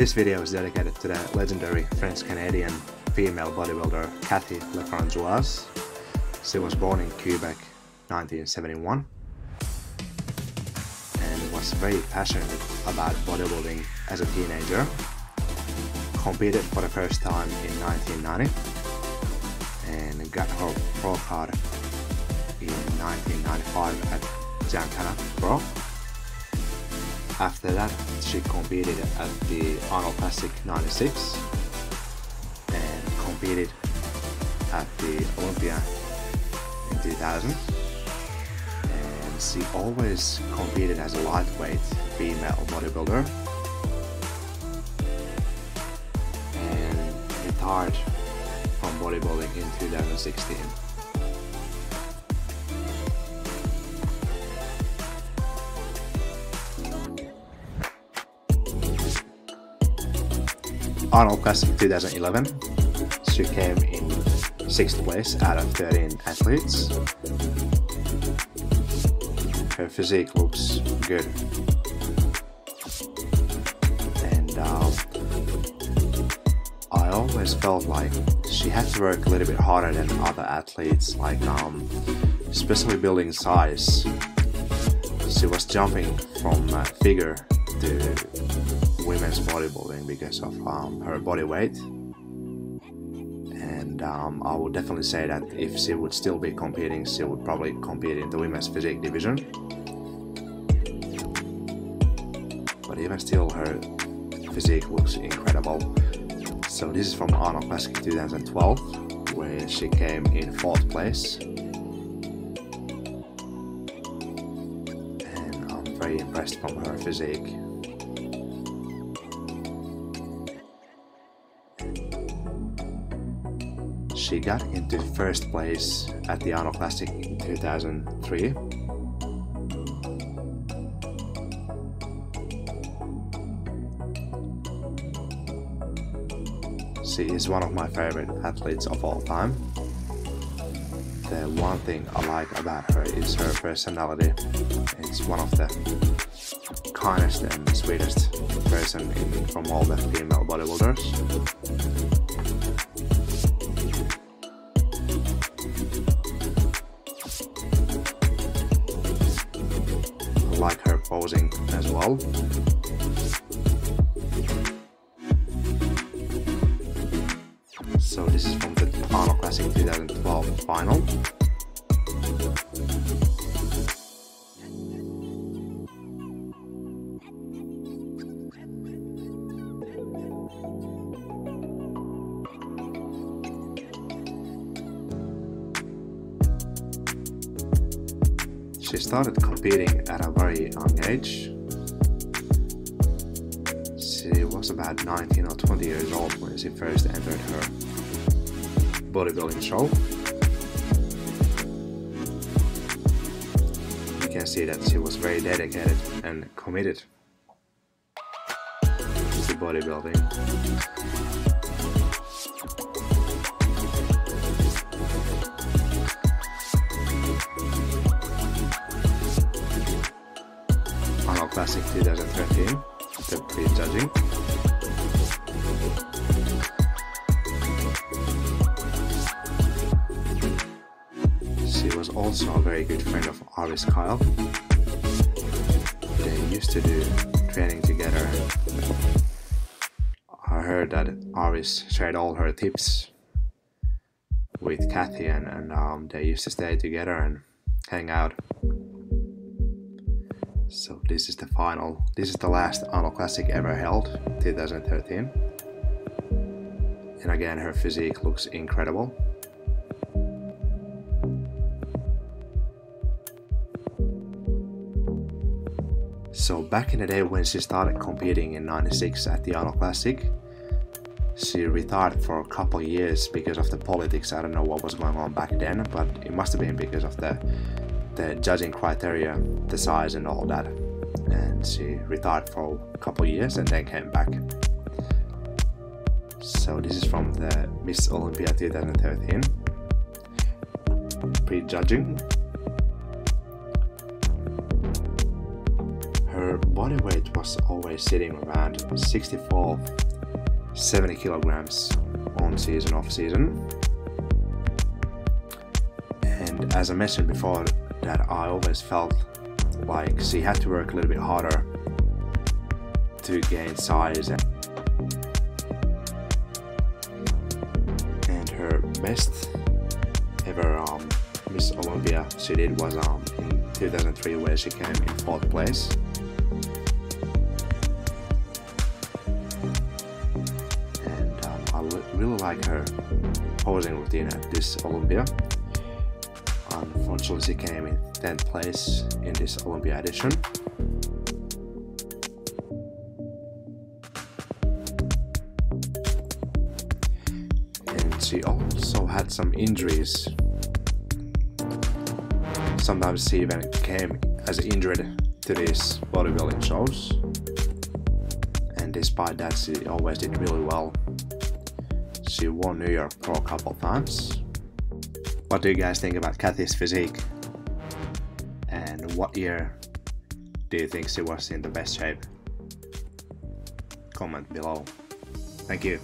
This video is dedicated to the legendary French-Canadian female bodybuilder Catherine LeFrancois. She was born in Quebec, 1971, and was very passionate about bodybuilding as a teenager. Competed for the first time in 1990 and got her pro card in 1995 at Jan Tana Pro. After that, she competed at the Arnold Classic 96 and competed at the Olympia in 2000. And she always competed as a lightweight female bodybuilder and retired from bodybuilding in 2016. Arnold Classic 2011, she came in 6th place out of 13 athletes. Her physique looks good, and I always felt like she had to work a little bit harder than other athletes, like especially building size. She was jumping from figure to women's bodybuilding because of her body weight, and I would definitely say that if she would still be competing, she would probably compete in the women's physique division. But even still, her physique looks incredible. So this is from Arnold Classic 2012, where she came in 4th place, and I'm very impressed from her physique. She got into 1st place at the Arnold Classic in 2003. She is one of my favorite athletes of all time. The one thing I like about her is her personality. It's one of the kindest and sweetest person from all the female bodybuilders. Like her posing as well. So this is from the Arnold Classic 2012 final. She started competing at a very young age. She was about 19 or 20 years old when she first entered her bodybuilding show. You can see that she was very dedicated and committed to bodybuilding. Classic 2013, the pre-judging. She was also a very good friend of Iris Kyle. They used to do training together. I heard that Iris shared all her tips with Cathy, and they used to stay together and hang out. So this is the final. This is the last Arnold Classic ever held, 2013. And again, her physique looks incredible. So back in the day when she started competing in 96 at the Arnold Classic, she retired for a couple of years because of the politics. I don't know what was going on back then, but it must have been because of the judging criteria, the size and all that, and she retired for a couple of years and then came back. So this is from the Miss Olympia 2013 pre-judging. Her her body weight was always sitting around 64, 70 kilograms on season, off season. And as I mentioned before, that I always felt like she had to work a little bit harder to gain size, and her best ever Miss Olympia she did was in 2003, where she came in 4th place. And I really like her posing routine at this Olympia. Unfortunately, she came in 10th place in this Olympia edition. And she also had some injuries. Sometimes she even came as injured to these bodybuilding shows. And despite that, she always did really well. She won New York Pro a couple times. What do you guys think about Cathy's physique? And what year do you think she was in the best shape? Comment below. Thank you.